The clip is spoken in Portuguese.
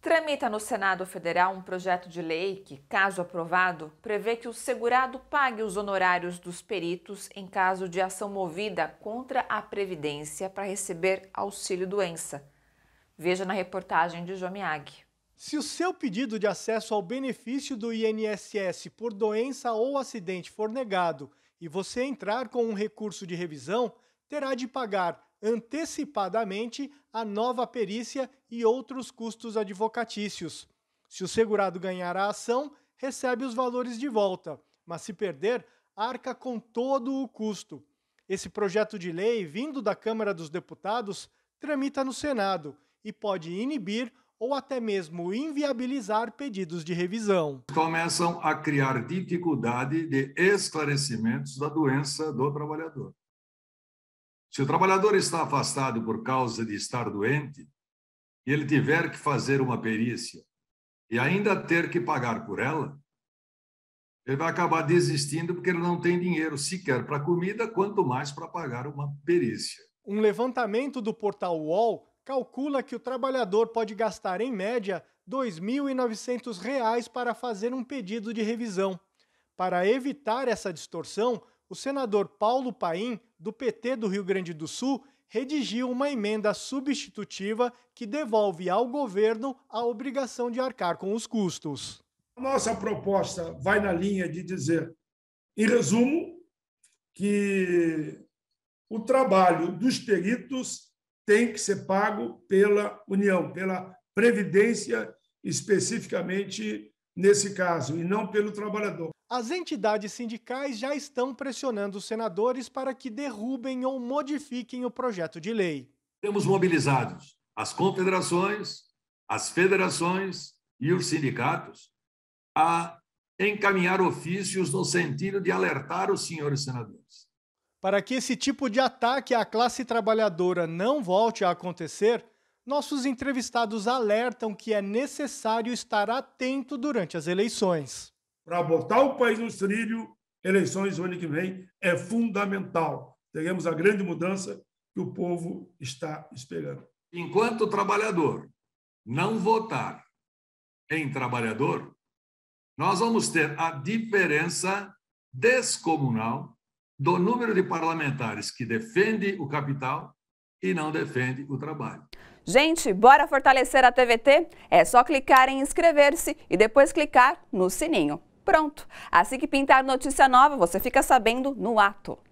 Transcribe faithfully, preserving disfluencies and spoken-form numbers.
Tramita no Senado Federal um projeto de lei que, caso aprovado, prevê que o segurado pague os honorários dos peritos em caso de ação movida contra a Previdência para receber auxílio-doença. Veja na reportagem de Jomiag. Se o seu pedido de acesso ao benefício do I N S S por doença ou acidente for negado e você entrar com um recurso de revisão, terá de pagar antecipadamente a nova perícia e outros custos advocatícios. Se o segurado ganhar a ação, recebe os valores de volta, mas se perder, arca com todo o custo. Esse projeto de lei, vindo da Câmara dos Deputados, tramita no Senado e pode inibir ou até mesmo inviabilizar pedidos de revisão. Começam a criar dificuldade de esclarecimentos da doença do trabalhador. Se o trabalhador está afastado por causa de estar doente e ele tiver que fazer uma perícia e ainda ter que pagar por ela, ele vai acabar desistindo porque ele não tem dinheiro sequer para comida, quanto mais para pagar uma perícia. Um levantamento do portal U O L calcula que o trabalhador pode gastar, em média, dois mil e novecentos reais para fazer um pedido de revisão. Para evitar essa distorção, o senador Paulo Paim, do P T do Rio Grande do Sul, redigiu uma emenda substitutiva que devolve ao governo a obrigação de arcar com os custos. Nossa proposta vai na linha de dizer, em resumo, que o trabalho dos peritos tem que ser pago pela União, pela Previdência, especificamente nesse caso, e não pelo trabalhador. As entidades sindicais já estão pressionando os senadores para que derrubem ou modifiquem o projeto de lei. Temos mobilizados as confederações, as federações e os sindicatos a encaminhar ofícios no sentido de alertar os senhores senadores. Para que esse tipo de ataque à classe trabalhadora não volte a acontecer, nossos entrevistados alertam que é necessário estar atento durante as eleições. Para botar o país no trilho, eleições o ano que vem é fundamental. Teremos a grande mudança que o povo está esperando. Enquanto o trabalhador não votar em trabalhador, nós vamos ter a diferença descomunal do número de parlamentares que defende o capital e não defende o trabalho. Gente, bora fortalecer a T V T? É só clicar em inscrever-se e depois clicar no sininho. Pronto! Assim que pintar notícia nova, você fica sabendo no ato.